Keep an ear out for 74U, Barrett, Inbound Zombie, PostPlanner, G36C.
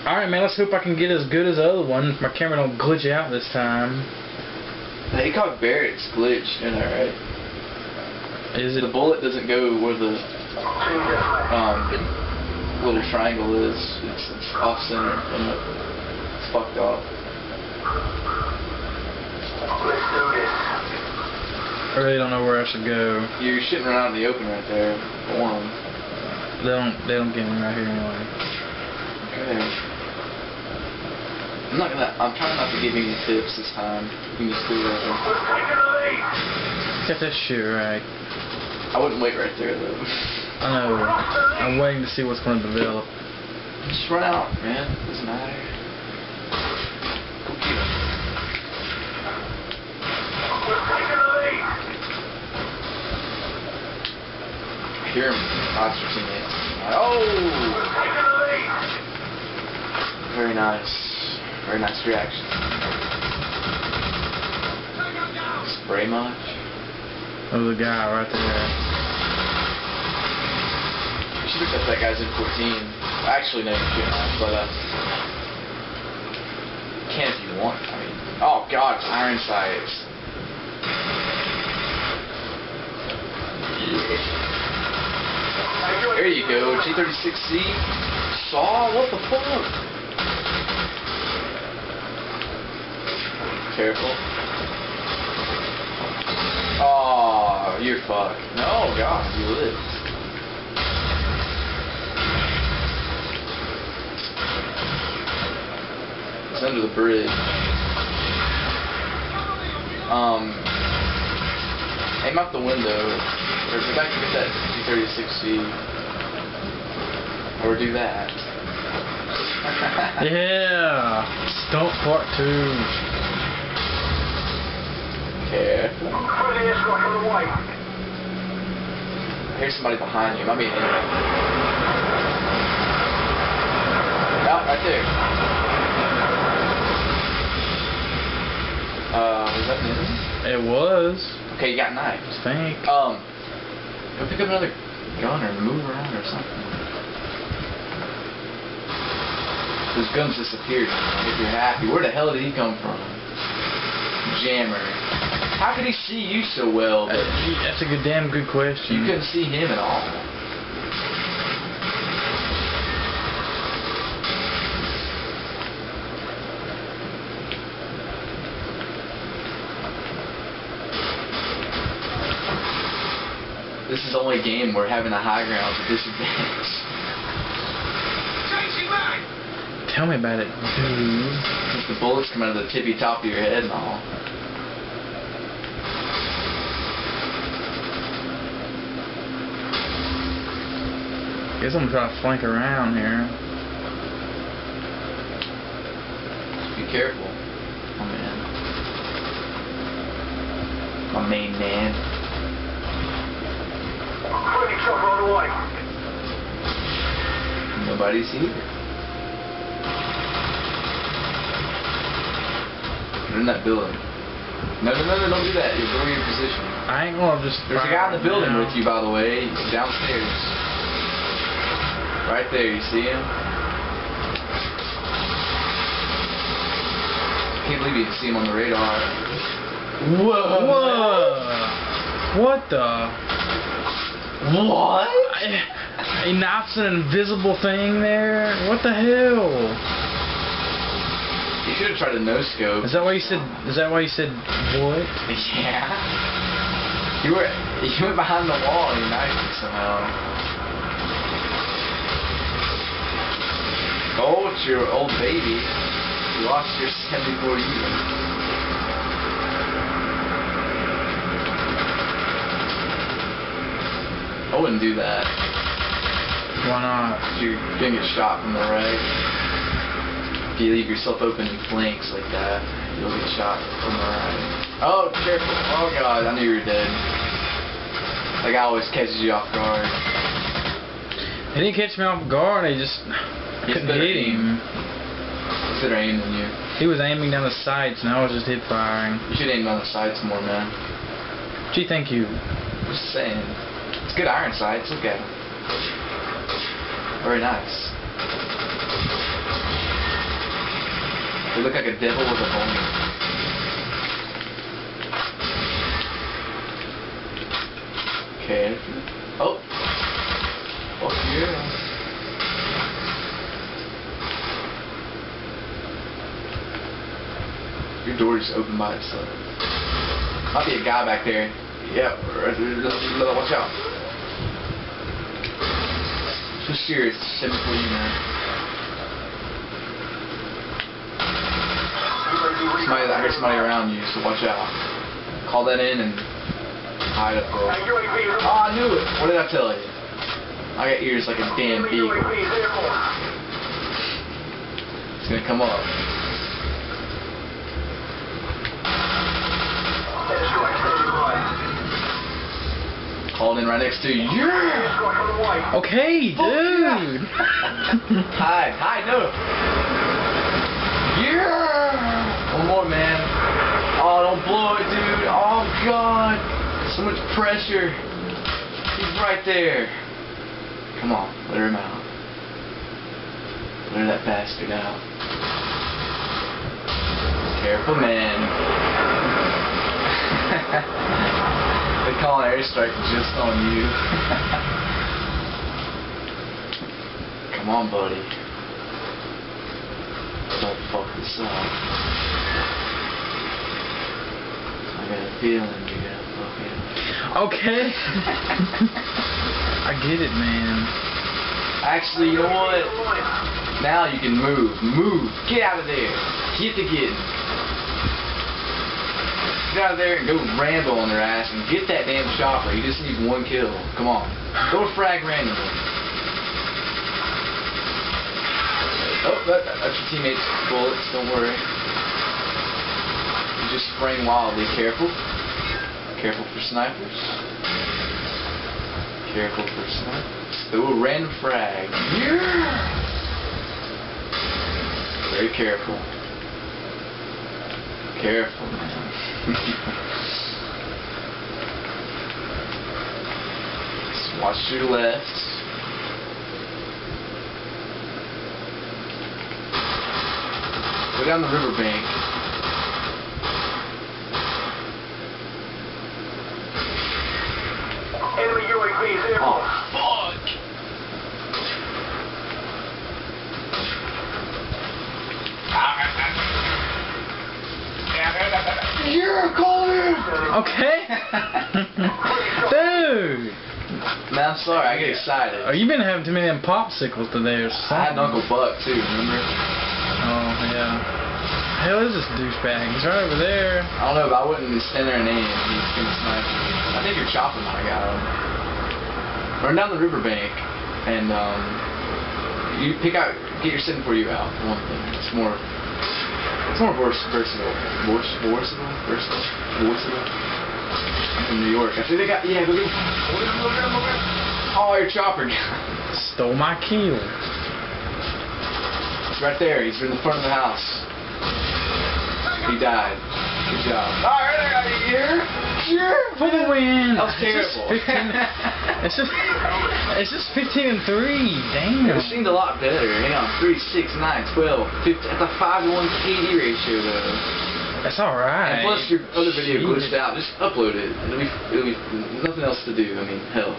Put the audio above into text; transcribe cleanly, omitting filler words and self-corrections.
Alright, man, let's hope I can get as good as the other one. My camera don't glitch out this time. They caught Barrett's glitch, isn't that right? Is it? The bullet doesn't go where the little triangle is. It's off center and it's fucked off. Let's do this. I really don't know where I should go. You're shitting around in the open right there. Warm. They don't get me right here anyway. Okay. I'm trying not to give you any tips this time. You can just do that. Get that shit right. I wouldn't wait right there though. I know. I'm waiting to see what's going to develop. Just run out, man. Doesn't matter. Go get him. I hear him ostricing it. Oh! Very nice. Very nice reaction. Spray much? Oh, the guy right there. You should look up that guy's in 14. Actually, no, you shouldn't, but you can if you want. I mean, oh god, iron sights. Yeah. There you go, G36C. Saw, what the fuck? Careful. Oh, you're fucked. No, God, you lived. It's under the bridge. Aim out the window. Or go back and get that G36C. Or do that. Yeah! Stomp part 2. Yeah. I hear somebody behind you. Might be an enemy. Out right there. Was that an enemy? It was. Okay, you got knifed. Thanks. Go pick up another gun or move around or something. Those guns disappeared. If you're happy, where the hell did he come from? Jammer. How could he see you so well? But that's a good, damn good question. You couldn't see him at all. This is the only game where having the high ground is a disadvantage. Changing back. Tell me about it, dude. The bullets come out of the tippy top of your head and all. Guess I'm trying to flank around here. Just be careful. Oh man. My main man. Nobody's here. Get in that building. No, don't do that. You're going to your position. I ain't gonna just. There's a guy in the building with you, by the way. He's downstairs. Right there, you see him? Can't believe you can see him on the radar. Whoa! Whoa! What the? What? He knifes an invisible thing there? What the hell? You should have tried a no-scope. Is that why you said what? Yeah. You went behind the wall and you knifed him somehow. Oh, it's your old baby. You lost your 74U. I wouldn't do that. Why not? You're gonna get shot from the right. If you leave yourself open in flanks like that, you'll get shot from the right. Oh, careful. Oh, God. I knew you were dead. That guy always catches you off guard. He didn't catch me off guard. He just... Couldn't hit him. He's better aim than you. He was aiming down the sights, and I was just hip firing. You should aim down the sights more, man. Gee, thank you. Just saying. It's good iron sights. Look at him. Very nice. You look like a devil with a bone. Okay. Oh. Oh yeah. Your door just opened by itself. Might be a guy back there. Yep. Watch out. So serious. Send for you, man. I heard somebody around you, so watch out. Call that in and. Oh, I knew it. What did I tell you? I got ears like a damn beagle. It's gonna come up. Called in right next to you. Yeah. Okay, dude. Hide, hide, no. Yeah. One more, man. Oh, don't blow it, dude. Oh God. So much pressure. He's right there. Come on, let him out. Let that bastard out. Careful, man. They call an airstrike just on you. Come on, buddy. Don't fuck this up. I got a feeling you got. Okay. I get it, man. Actually, you know what? Now you can move. Move. Get out of there. Get the kid. Get out of there and go ramble on their ass and get that damn shopper. You just need one kill. Come on. Go frag randomly. Oh, that's your teammate's bullets. Don't worry. You just spraying wildly. Careful. Careful for snipers. Careful for snipers. Ooh, random frag. Yeah! Very careful. Careful, man. Just watch to your left. Go down the riverbank. Oh, fuck! You're calling! Okay! Dude! Man, I'm sorry, I get excited. Oh, you've been having too many of them popsicles today or something. I had Uncle Buck, too, remember? Oh, yeah. Hell, is this douchebag? He's right over there. I don't know, but I wouldn't stand there and aim. He's gonna snipe me. I think you're chopping my guy over. Run down the riverbank, and you pick out, get your 742 out. For one thing, it's more versatile. I'm from New York. I think they got, yeah, go get him. Oh, your chopper stole my kill. It's right there. He's in the front of the house. He died. Good job. All right, I got you here. For the win! That was terrible. It's just 15 and 3. Damn. It seemed a lot better. Hang on. 3, 6, 9, 12, 15. That's a 5-to-1 KD ratio, though. That's alright. And plus, your other video glitched out. Just upload it. It'll be nothing else to do. I mean, hell.